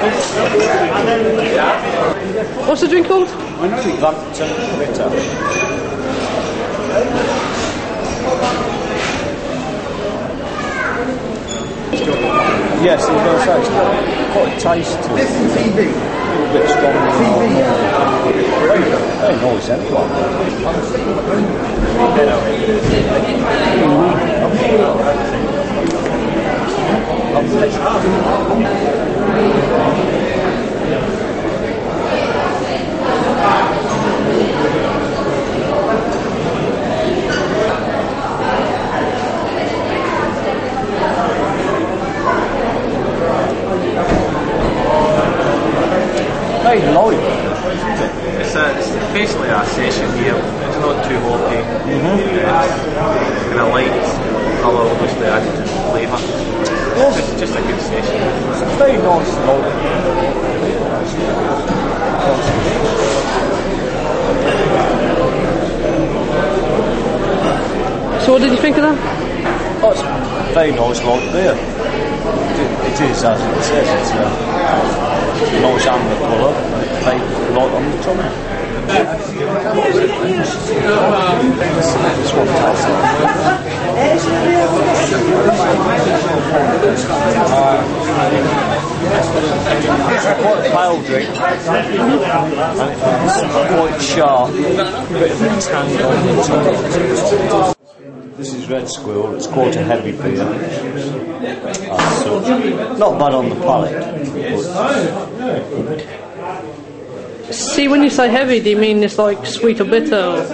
What's the drink called? I know it's Lantern bitter. Yes, I was going to say it's quite tasty. This is TV. A little bit stronger. Very nice, It's basically a session here. It's not too hoppy. And I like the colour, obviously added to the flavour. Yes. It's just a good session. It's a very nice note. So what did you think of that? Oh, it's a very nice lot there. It is, as it says, it's nice and the colour, a lot on the tummy. This one quite a pale drink, and quite sharp, a bit of a tang on the tummy. This is Red Squirrel, it's quite a heavy beer. So not bad on the palate. See, when you say heavy, do you mean it's like sweet or bitter? Or?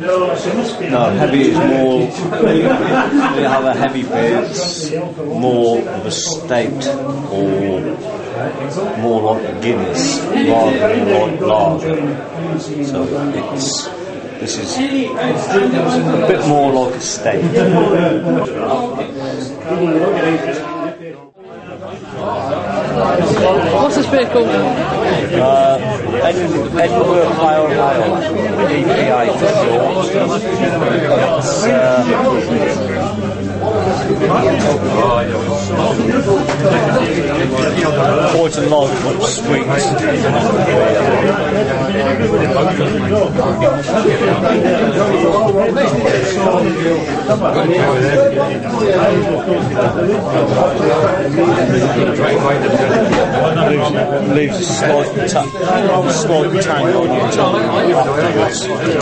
No, heavy is more. When you have a heavy beer, it's more of a stout or more like a Guinness rather than like lager. So this is a bit more like a steak. What's this beer called? Edinburgh Pale Ale, EPA for short. Quite a lot of sweets. Leaves a slight tang on your tongue.